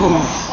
Oh.